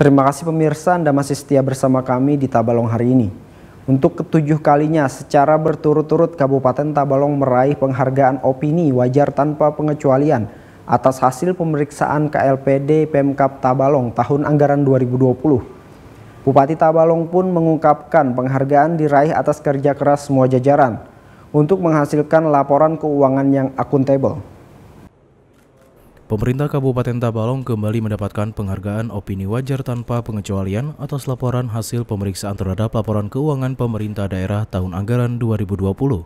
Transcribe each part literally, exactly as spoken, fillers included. Terima kasih pemirsa, Anda masih setia bersama kami di Tabalong hari ini. Untuk ketujuh kalinya secara berturut-turut Kabupaten Tabalong meraih penghargaan opini wajar tanpa pengecualian atas hasil pemeriksaan K L P D Pemkab Tabalong tahun anggaran dua ribu dua puluh. Bupati Tabalong pun mengungkapkan penghargaan diraih atas kerja keras semua jajaran untuk menghasilkan laporan keuangan yang akuntabel. Pemerintah Kabupaten Tabalong kembali mendapatkan penghargaan opini wajar tanpa pengecualian atas laporan hasil pemeriksaan terhadap laporan keuangan pemerintah daerah tahun anggaran dua ribu dua puluh.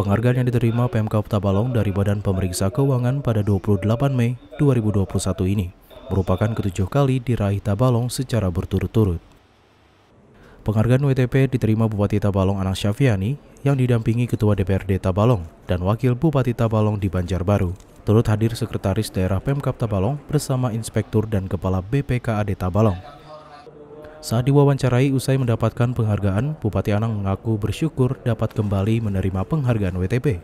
Penghargaan yang diterima Pemkab Tabalong dari Badan Pemeriksa Keuangan pada dua puluh delapan Mei dua ribu dua puluh satu ini merupakan ketujuh kali diraih Tabalong secara berturut-turut. Penghargaan W T P diterima Bupati Tabalong Anang Syafiani yang didampingi Ketua D P R D Tabalong dan Wakil Bupati Tabalong di Banjarbaru. Turut hadir Sekretaris Daerah Pemkab Tabalong bersama Inspektur dan Kepala B P K A D Tabalong. Saat diwawancarai usai mendapatkan penghargaan, Bupati Anang mengaku bersyukur dapat kembali menerima penghargaan W T P.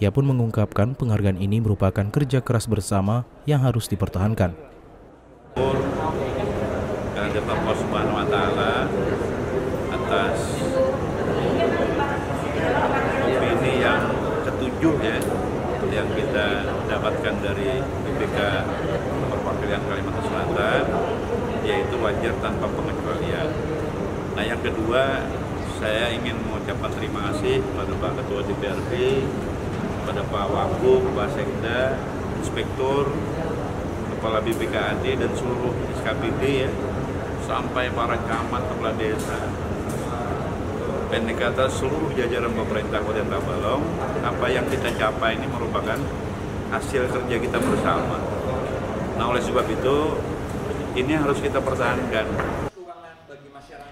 Ia pun mengungkapkan penghargaan ini merupakan kerja keras bersama yang harus dipertahankan. Karena Allah Subhanahu wa Ta'ala atas opini yang ketujuh ya, yang kita dapatkan dari B P K Perwakilan Kalimantan Selatan, yaitu wajar tanpa pengecualian. Nah, yang kedua, saya ingin mengucapkan terima kasih kepada Pak Ketua D P R D, kepada Pak Wagub, Pak Sekda, Inspektur, Kepala B P K A D dan seluruh S K P D ya, sampai para camat, kepala desa. Pendek kata seluruh jajaran pemerintah Kabupaten Tabalong, apa yang kita capai ini merupakan hasil kerja kita bersama. Nah, oleh sebab itu, ini harus kita pertahankan.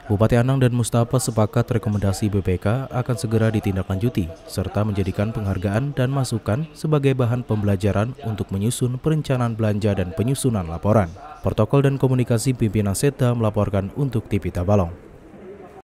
Bupati Anang dan Mustafa sepakat rekomendasi B P K akan segera ditindaklanjuti, serta menjadikan penghargaan dan masukan sebagai bahan pembelajaran untuk menyusun perencanaan belanja dan penyusunan laporan. Protokol dan komunikasi pimpinan S E T A melaporkan untuk T V Tabalong.